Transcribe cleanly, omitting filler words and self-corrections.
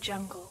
jungle.